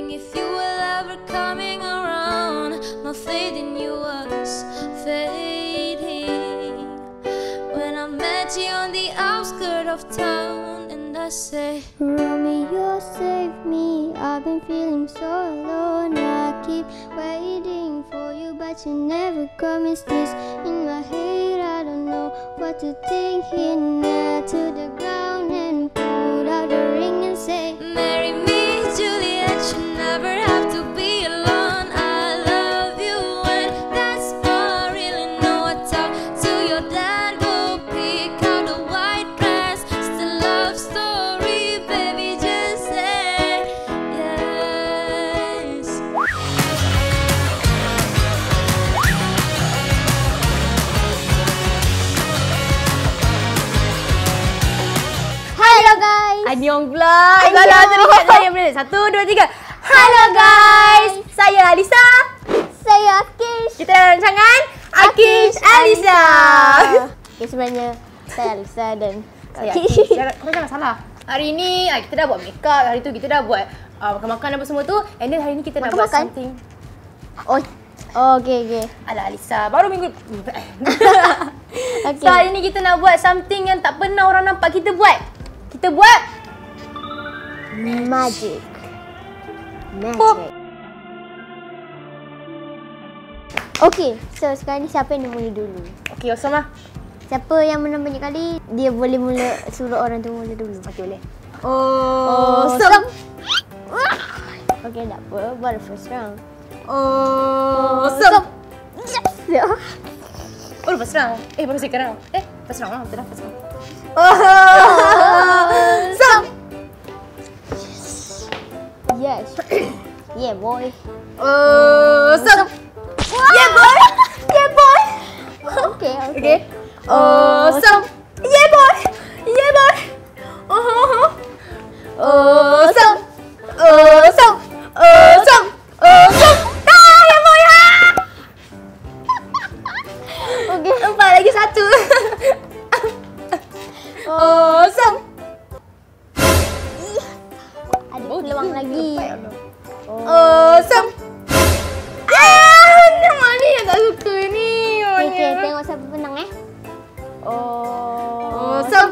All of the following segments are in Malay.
wondering if you will ever coming around. My faith in you was fading when I met you on the outskirts of town. And I say, Romeo, save me, I've been feeling so alone. I keep waiting for you, but you never come. It's this in my head, I don't know what to think. Here now to the ground and pull out the ring and say, marry me. Annyeong vlog. Kalau ada dekat saya boleh. 1, 2, 3. Hello guys. Saya Aliza. Saya Aqeesh. Kita dalam rancangan Aqeesh Aliza. Okay, sebenarnya saya Aliza dan Aqeesh. Kau jangan salah. Hari ni kita dah buat makeup, hari tu kita dah buat makan-makan apa semua tu. And then hari ni kita nak buat something. Oh, okey. Alah Aliza, baru minggu. So hari ni kita nak buat something yang tak pernah orang nampak kita buat. Kita buat Magic. Okay, so sekarang ni siapa yang mula dulu? Okay, awesome lah. Siapa yang menang banyak kali, dia boleh mula suruh orang tu mula dulu. Okay, boleh. Oh, awesome. Okay, tak apa, baru first round. Oh, awesome. Yes. Baru first round? Baru second round? First round lah, betul lah first round. Awesome. Yes. Yeah, boy. Stop. Yeah, boy. Yeah, boy. Okay. Stop. Yeah, boy. Yeah, boy. Stop. Stop. Stop. Stop. Ah, yeah, boy. Okay. 4 lagi 1. Stop. Peluang lagi. Sam. Nama ni yang tak suka ni. Okay, tengok siapa menang Sam.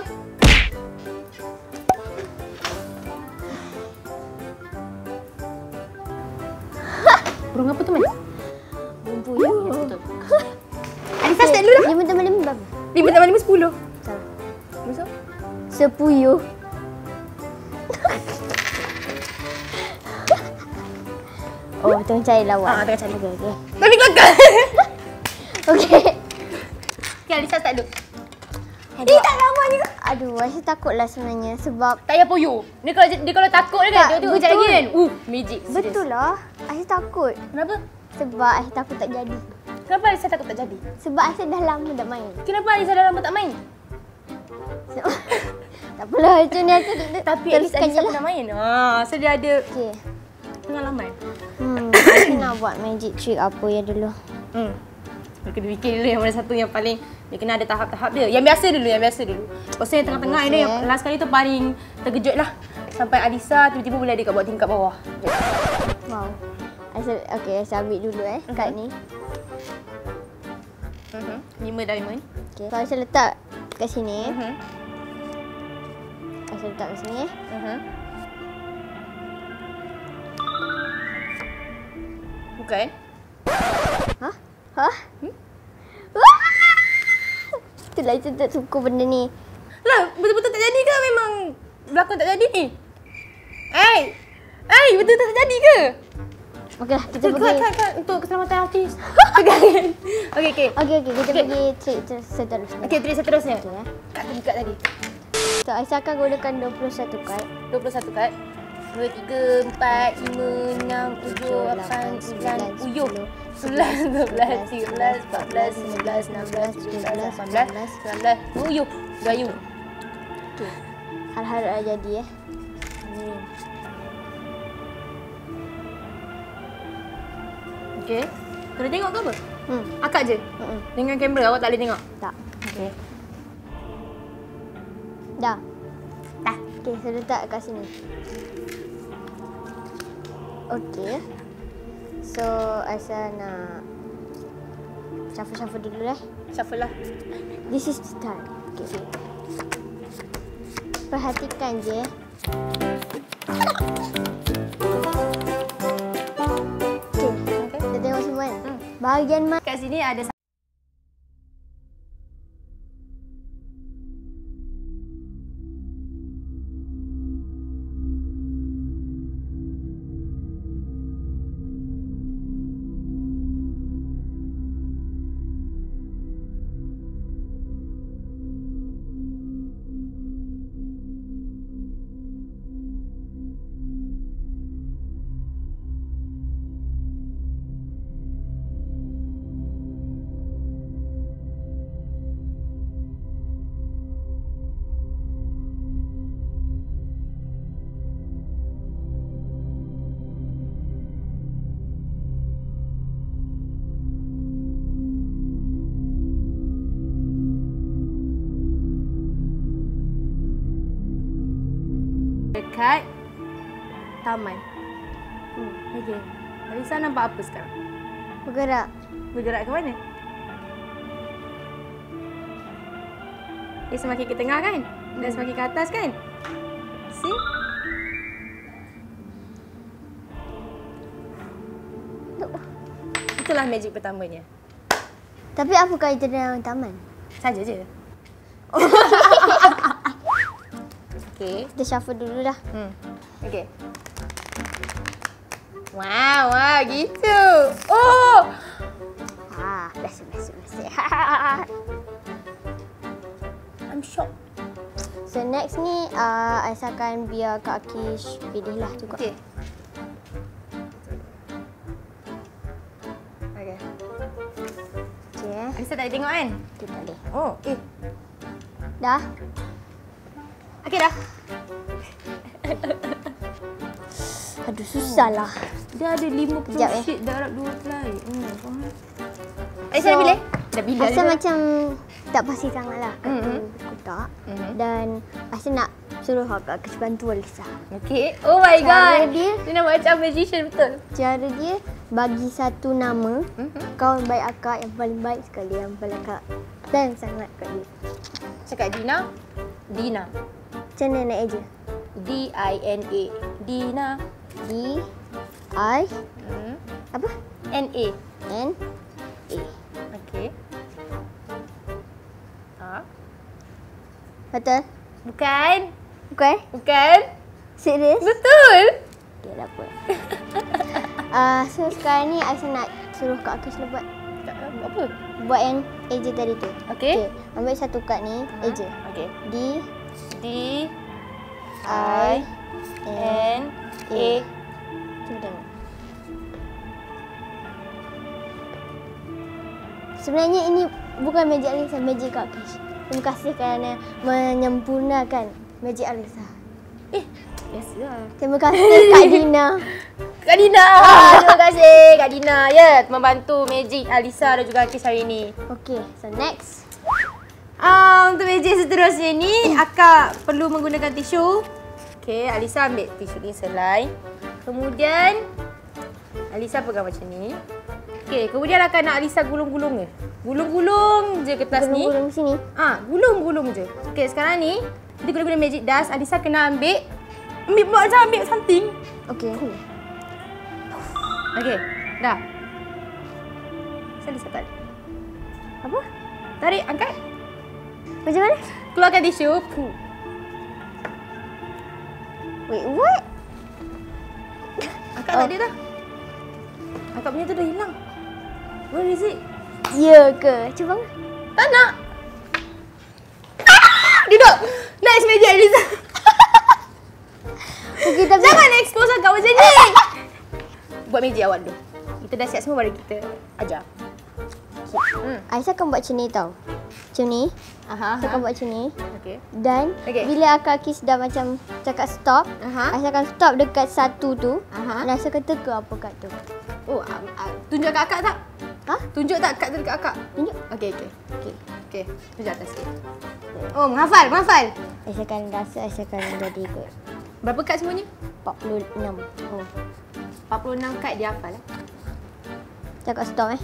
Burung apa tu main? Bumbuyang. Aliza start dulu lah. 5 tambah 5 berapa? 5 tambah 5 10. Salah. Masa? 10. Oh, tengah cari lawan. Tengah cari. Okay. Tapi gagal. Okay. Okay, Aliza tak duduk. Dia tak lama ni. Aduh, Aliza takutlah sebenarnya sebab... Tak payah puyuh. Dia kalau takut dia kan, dia kejap lagi kan. Magic. Betul lah. Aliza takut. Kenapa? Sebab Aliza takut tak jadi. Kenapa Aliza takut tak jadi? Sebab Aliza dah lama tak main. Kenapa Aliza dah lama tak main? Tak apalah, macam ni aku teruskan je lah. Tapi Aliza pernah main. So dia ada... Okay. Pengalaman. Aku nak buat magic trick apa ya dulu. Dia kena fikir dulu yang mana satu yang paling. Dia kena ada tahap-tahap dia. Yang biasa dulu. Lepas tu yang tengah-tengah ni yang last kali tu paling terkejut lah. Sampai Aliza tiba-tiba boleh ada kat buat tingkat bawah. Wow. Okay, saya ambil dulu kad ni. 5 diamond. Okay, so saya letak kat sini. Saya letak kat sini. Bukan. Hah? Itulah Aliza tak suka benda ni. Lah, betul-betul tak jadi ke memang berlakon tak jadi ni? Betul tak jadi ke? Okeylah, kita pergi. Untuk keselamatan artis. Okey, kita pergi trik seterusnya. Okey, trik seterusnya. Kat tadi, So, Aisyah akan gunakan 21 kad. 2, 3, 4, 5, 6, 7, 8, 9, 10, 11, 12, 13, 14, 15, 16, 17, 18, 19, 20. Gayu. Okey. Harap-harap jadi Amin. Okey. Kena tengok ke apa? Akak je? Dengan kamera awak tak boleh tengok? Tak. Okey. Dah. Okey, saya letak kat sini. Okay. So Aisyah nak shuffle dulu lah. Shuffle lah. This is the time. Okay. Perhatikan je. Okay. Kita tengok semua kan? Bahagian mana? Kat sini ada dekat taman. Okey. Aliza nampak apa sekarang? Bergerak. Bergerak ke mana? Dia semakin ke tengah kan? Dan semakin ke atas kan? See? Itulah magic pertamanya. Tapi apa kaitan dengan taman? Saja je. Okay. Kita shuffle dulu dah. Okay. Wow, wow, gitu. Oh! Biasa. I'm shocked. So, next ni, Aisyah akan biar Kak Aqeesh pilihlah juga. Okay. Okay. Okay. Aisyah tak boleh tengok kan? Kita tak boleh. Oh, okay. Dah. Okey dah. Aduh, susahlah. Dia ada 50 sheet darab 2 fly. Aisyah dah pilih? Dah pilih. Aisyah macam tak pasti sangatlah kata kotak. Dan Aisyah nak suruh Kak bantu Aliza. Okey. Oh my god. Dia nama macam magician betul. Cara dia bagi satu nama. Kawan baik akak yang paling baik sekali. Yang paling akak sayang sangat kat dia. Cakap Dina. Dina. Macam mana nak aja? D-I-N-A. Dina. D-I... Apa? N-A. N-A. Okey. Ha? Betul? Bukan. Bukan. Serius? Betul. Okey, tak apa. So, sekarang ni Aisyah nak suruh Kak Aqeesh buat. Apa? Buat yang eja tadi tu. Okey. Okay. Ambil satu kad ni, eja. Okey. D-I-N-A. Cuba tengok. Sebenarnya ini bukan magic Aliza, magic Kak Aqeesh. Terima kasih kerana menyempurnakan magic Aliza. Biasalah. Terima kasih Kak Dina. Kak Dina! Terima kasih Kak Dina. Ya, membantu magic Aliza dan juga Aqeesh hari ini. Okey, so next. Untuk magic seterusnya ni, akak perlu menggunakan tisu. Okey, Aliza ambil tisu ni selai. Kemudian, Aliza pegang macam ni. Okey, kemudian akak nak Aliza gulung-gulung je. Gulung-gulung je kertas ni. Gulung-gulung sini. Gulung-gulung je. Okey, sekarang ni, kita guna magic dust. Aliza kena ambil something. Okey. Okey, dah. Aliza tarik. Apa? Tarik, angkat. Macam mana? Keluarkan tisu. Wait, what? Akak tak ada dah. Akak punya tu dah hilang. Where is it? Ya ke? Cuba. Tak nak. Duduk. Next magic Aliza. Okay, jangan expose akak macam ni. Buat magic awak dulu. Kita dah siap semua, baru kita ajar. Aisyah akan buat macam ni tau. Macam ni. Aisyah akan buat macam ni. Okay. Dan bila Aqeesh dah macam cakap stop, Aisyah akan stop dekat satu tu. Dan Aisyah akan teka apa kat tu. Oh, tunjuk kat akak tak? Tunjuk tak kat tu dekat akak? Tunjuk. Okey. Tunjuk atas sikit. Oh, menghafal. Aisyah akan rasa Aisyah akan jadi ikut. Berapa kad semuanya? 46. Oh. 46 46 kad dia hafal. Cakap stop eh.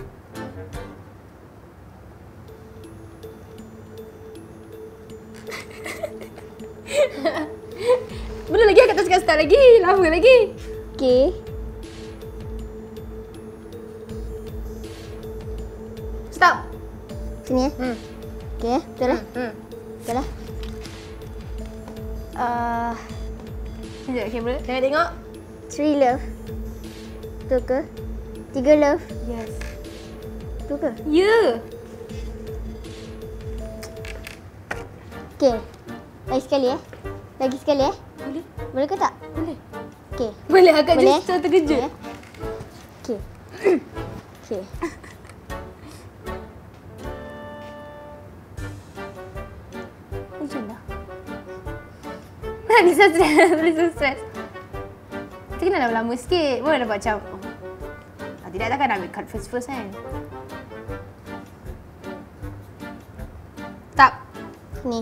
Belum lagi aku tak cakap stop lagi. Lama lagi. Okey. Stop. Sini eh. Hmm. Okey, betul lah. Hmm. Betul lah. Sekejap kamera. Tengok-tengok. 3 love. Betul ke? 3 love. Yes. Betul ke? Ya. Yeah. Okey. Lagi sekali eh. Lagi sekali eh. Boleh? Boleh ke tak? Boleh. Okey. Boleh agak justru terkejut. Okey. Okey. Tak boleh stress, tak boleh stress. Kita kena lama-lama sikit, boleh dapat macam oh. Tidak takkan nak ambil card first-first kan? Stop. Ni,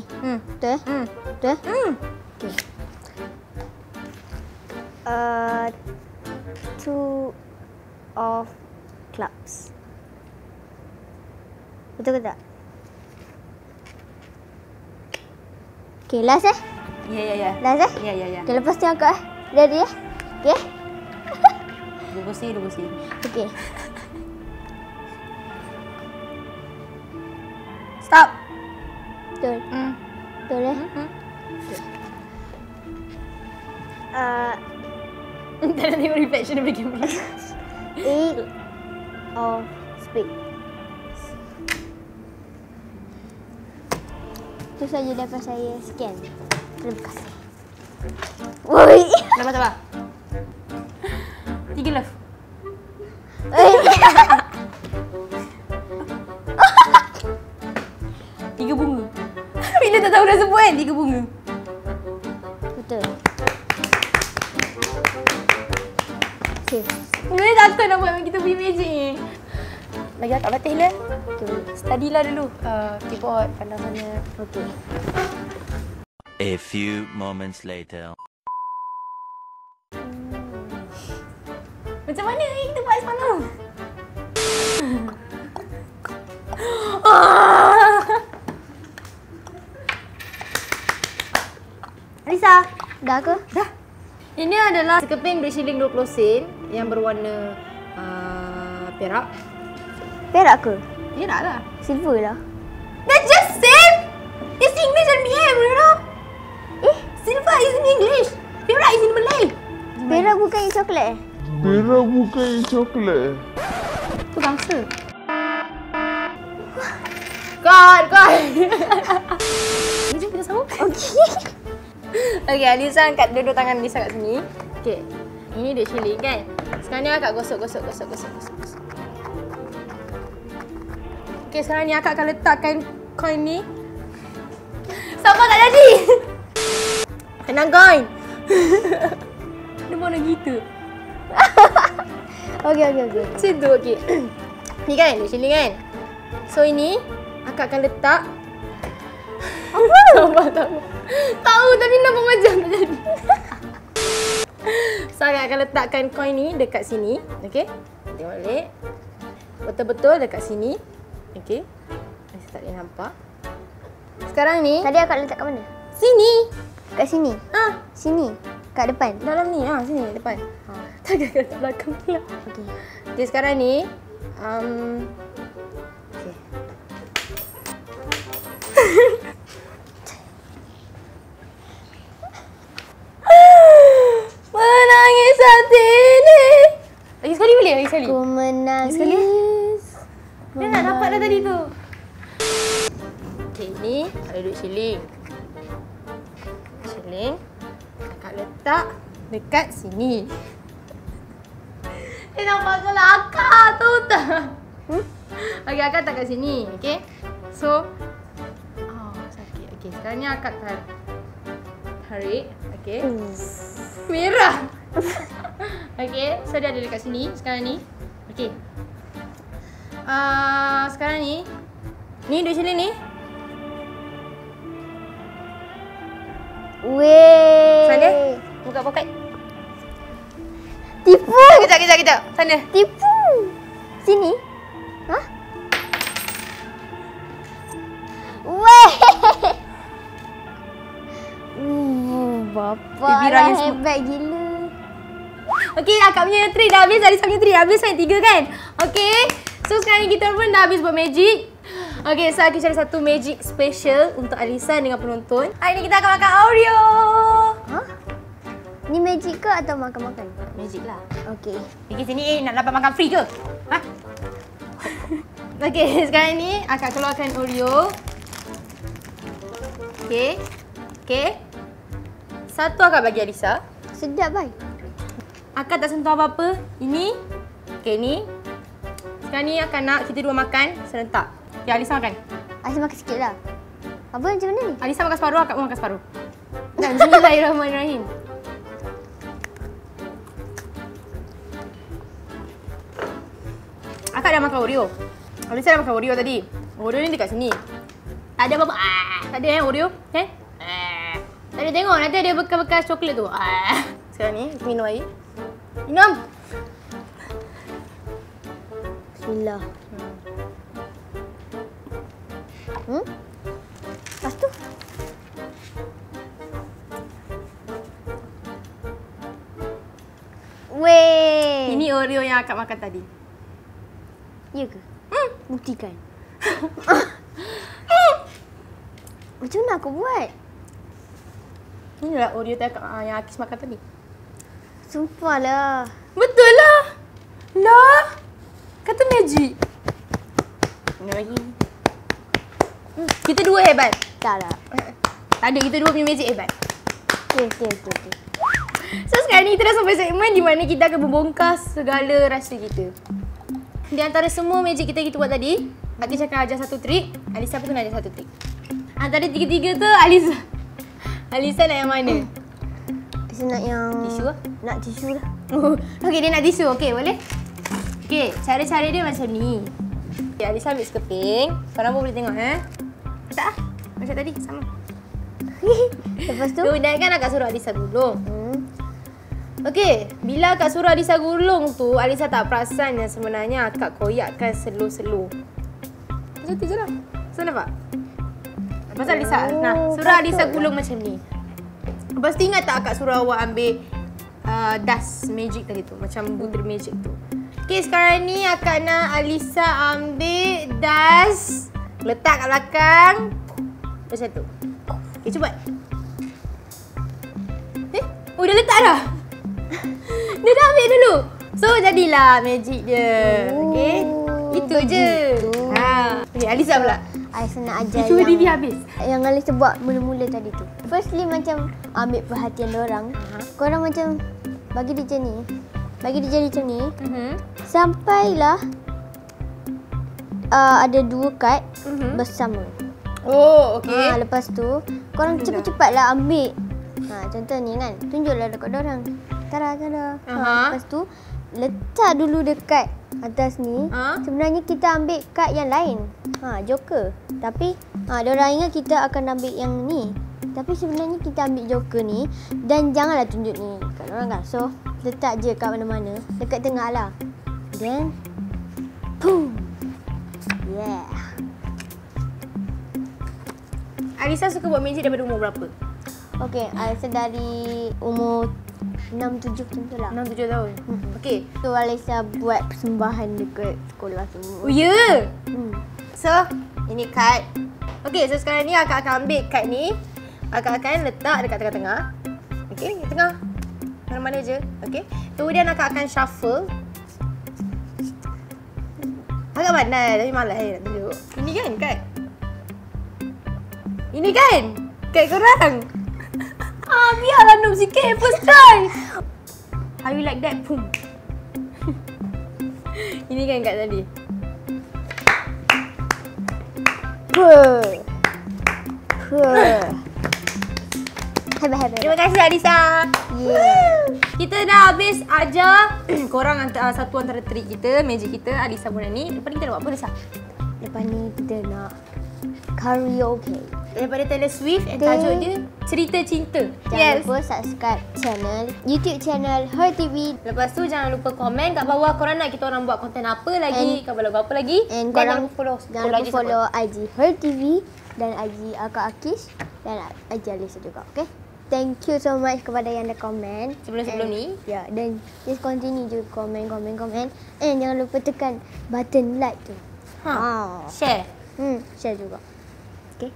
betul? Betul? Okay. Two of clubs. Betul ke tak? Okay, last eh? Ya. Last eh? Ya. Okay, lepas tu angkat eh. Ready eh? Okay. Dua kursi. Okay. Stop. Betul. Betul eh? Betul. Entah nak tengok reflection daripada kamera. Eight of spade. Itu saja dapat saya scan. Terima kasih. Oi. Sabar. 3 love. Oi. 3 bunga. Bila tak tahu dah sebut kan 3 bunga. Betul. Okey. Boleh takkan nak buat macam kita pergi magic ni. Lagi tak batik lah. Okay. Study lah dulu. Keyboard pandang sana. Okey. A few moments later. Macam mana kita buat semalam? Aliza, dah ke? Dah. Ini adalah sekeping bersiling 20 sen yang berwarna perak. Perak ke? Perak lah. Silver lah. That's just same! It's English and BM, you know? Silver is in English. Perak is in Malay. Perak bukan yang coklat eh? Perak bukan yang coklat eh? Itu bangsa. God. Ini jom kita sambung. Okey. Okey, Aliza angkat dua-dua tangan Aliza kat sini. Okey. Ini dia chilling kan? Sekarang ni akak gosok. Okey, sekarang ni akak akan letakkan coin ni. Sama tak jadi. Kenang coin. Dia mana gitu. Okey. Situ okey. Ni kan, di sini kan. So ini akak akan letak. Apa? Tahu tapi nampak macam tak jadi. So akak akan letakkan coin ni dekat sini, okey. Tengok balik. Betul-betul dekat sini. Okey. Masih tak boleh nampak. Sekarang ni tadi akak letak kat mana? Sini. Kat sini? Ha? Sini? Kat depan? Dalam ni? Ha, sini, depan. Ha. Takkan kat belakang pula. Okey. Jadi sekarang ni... Okey. Menangis hati ini. Lagi sekali boleh? Lagi sekali? Aku menangis. Lagi sekali? Dia nak dapat dah tadi tu. Okey, ni ada duit siling. Kakak letak dekat sini. Dia nampak kalau akak tu tak? Okey, akak letak kat sini. Okey. So. Oh, sakit. Okey, sekarang ni akak tarik. Okey. Merah. Okey, so dia ada dekat sini sekarang ni. Okey. Sekarang ni. Ni duit sini ni. Weh. Sana. Buka poket. Tipu. Kejap. lagi tak? Sana. Tipu. Sini. Hah? Weh. Bapak lah hebat gila. Okey, akak punya trik dah habis. Alisa punya trik dah habis. Saya tiga kan? Okey. So sekarang kita pun dah habis buat magic. Okey, so aku cari satu magic special untuk Alisa dengan penonton. Hari ni kita akan makan Oreo. Hah? Ni magic ke atau makan-makan? Magic lah. Okey. Pergi sini nak dapat makan free ke? Ha? Okey, sekarang ni akak keluarkan Oreo. Okey. Okey. Satu akak bagi Alisa. Sedap bai. Akak tak sentuh apa-apa. Ini. Okey ni. Sekarang ni akak nak kita dua makan serentak. Ya, Alisa makan. Alisa makan sikit lah. Apa macam mana ni? Alisa makan separuh, akak pun makan separuh. Dan bismillahirrahmanirrahim. Akak dah makan Oreo. Alisa dah makan Oreo tadi. Oreo ni dekat sini. Tak ada apa-apa. Tak ada Oreo. Kan? Tak ada, tengok. Nanti ada bekas-bekas coklat tu. Sekarang ni, minum air. Minum! Bismillah. Hmm? Lepas tu? Weh! Ini Oreo yang akak makan tadi. Ya ke? Hmm. Buktikan. Macam mana aku buat? Inilah Oreo yang Aqeesh makan tadi. Sumpahlah. Betul lah. Lah. Kata magic. Mana lagi? Kita dua hebat. Tak. Tak ada, kita dua punya magic hebat. Okey. So sekarang ni kita dah sampai segmen di mana kita akan membongkar segala rahsia kita. Di antara semua magic kita buat tadi, Aqeesh akan ajar satu trik, Alisa pun ajar satu trik. Antara tiga-tiga tu Alisa nak yang mana? Alisa nak yang tisu lah. Nak tisu lah. Okey, dia nak tisu. Okey, boleh? Okey, cara-cara dia macam ni. Okay, Alisa ambil sekeping. Korang pun boleh tengok eh. Tak? Macam tadi sama. Lepas tu kan akak suruh Alisa gulung. Okey, bila akak suruh Alisa gulung tu, Alisa tak perasan yang sebenarnya akak koyakkan slow-slow. Macam tu je lah. So nampak? Lepas tu Alisa, nah, suruh Alisa gulung macam ni. Lepas tu ingat tak akak suruh awak ambil dust magic tadi tu, macam butter magic tu. Okey, sekarang ni akak nak Alisa ambil dust. Letak kat belakang. Macam tu. Okey, cuba. Oh, dah letak dah. Dia dah ambil dulu. So, jadilah magic dia. Okey. Itu je. Ha. Okey, Alisa pula. Alisa nak ajar yang dia habis. Yang Alisa buat mula-mula tadi tu. Firstly, macam ambil perhatian diorang. Korang macam bagi dia macam ni. Bagi dia jadi macam ni. Sampailah ada dua kad bersama. Oh, okey. Lepas tu, korang cepat-cepatlah ambil. Contoh ni kan, tunjuklah dekat dorang. Tara. Lepas tu, letak dulu dekat atas ni. Sebenarnya kita ambil kad yang lain. Joker. Tapi, dorang ingat kita akan ambil yang ni. Tapi sebenarnya kita ambil joker ni. Dan janganlah tunjuk ni dekat dorang kan. So, letak je kat mana-mana. Dekat tengah lah. Then, boom. Yeah. Alisa suka buat magic daripada umur berapa? Okey, Alisa dari umur 6-7 macam tu lah. 6-7 tahun? Okey. So, Alisa buat persembahan dekat sekolah tu. Oh, ya? Yeah. So, ini kad. Okey, so sekarang ni akak akan ambil kad ni. Akak akan letak dekat tengah-tengah. Okey, tengah. Mana-mana je. Okey. Kemudian akak akan shuffle. Agak pandai tapi malas saya nak tunjuk. Ini kan kad? Ini kan? Kad korang? Biarlah noob sikit. First try. How you like that? Boom. Ini kan kad tadi? Hebat. Terima kasih Alisa. Kita dah habis ajar korang satu antara trik kita, magic kita, Alisa pun dah ni. Lepas ni kita nak buat apa Alisa? Lepas ni kita nak karaoke daripada Taylor Swift dan tajuk dia Cerita Cinta. Jangan lupa subscribe channel YouTube channel Her TV. Lepas tu jangan lupa komen kat bawah korang nak kita orang buat konten apa lagi, kau buat apa lagi. Dan korang follow IG Her TV dan IG Akak Aqeesh dan IG Aliza juga, okey? Thank you so much kepada yang dah komen sebelum ni. Ya, dan just continue je komen. And jangan lupa tekan button like tu. Share. Share juga. Okay.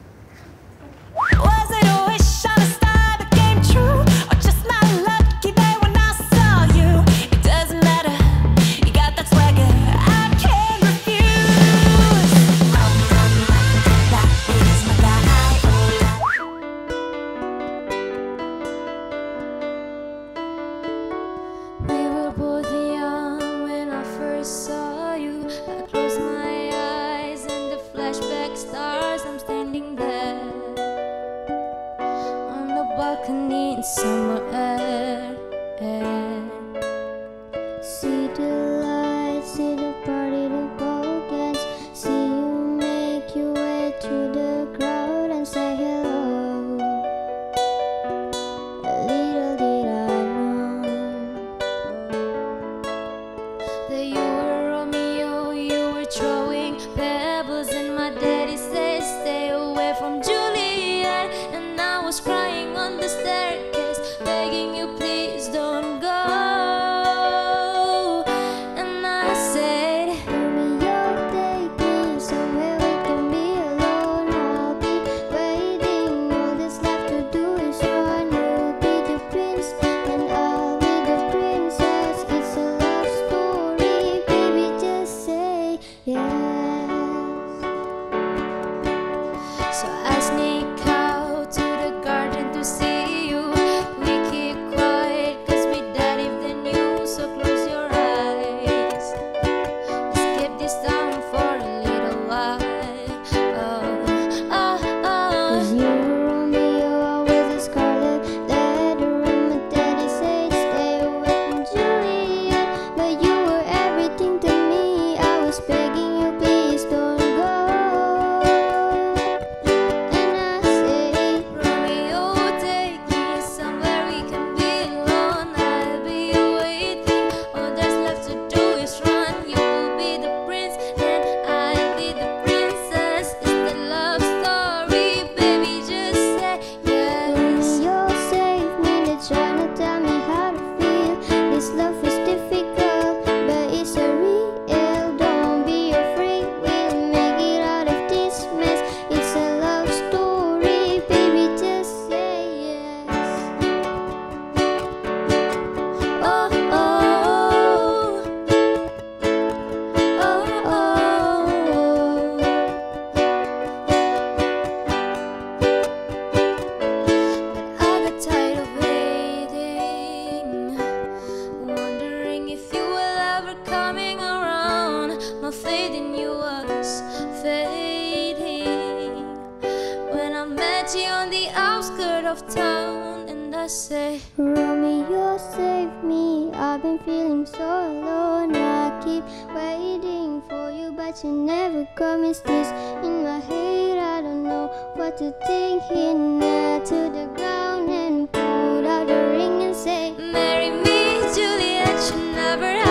Was it a wish on a star that came true? Or just my lucky day when I saw you? It doesn't matter. You got that swagger I can't refuse. That is my guy. We were both young when I first saw you. I closed my eyes and the flashback stars. I'm standing there on the balcony in summer air. See the lights, see the party, the ball dance. See you make your way through the crowd and say hello. Little did I know that you were Romeo, you were throwing pebbles, and my daddy said stay away from Juliet. And I was crying on the staircase, begging you please don't go. And I said, Romeo, take me somewhere we can be alone. I'll be waiting. All that's left to do is run. You'll be the prince and I'll be the princess. It's a love story, baby, just say yes. So I sneak out to the garden to see you. We keep quiet cause we died if they knew. So close your eyes, let's keep this down for a little while. Oh, oh, oh. 'Cause you were Romeo with a scarlet letter, and my daddy said stay away from Juliet. But you were everything to me. I was begging you please don't go. And I say, Romeo, take me somewhere we can be alone. I'll be waiting. All that's left to do is run. You'll be the prince, and I'll be the princess. It's the love story, baby, just say yes. You'll save me. They're trying to tell me how to feel. This love is difficult, but it's a real. Don't be afraid, we'll make it out of this mess. It's a love story, baby, just say yes. Oh, oh, oh, oh. I got tired of waiting, wondering if you were ever coming around. My faith in you was fading when I met you on the outskirts of town. And I say, Romeo, save me. I've been feeling so alone. I keep waiting for you, but you never come. It's this in my head. I don't know what to think here. Now to the ground and pull out the ring and say, marry me, Juliet. You never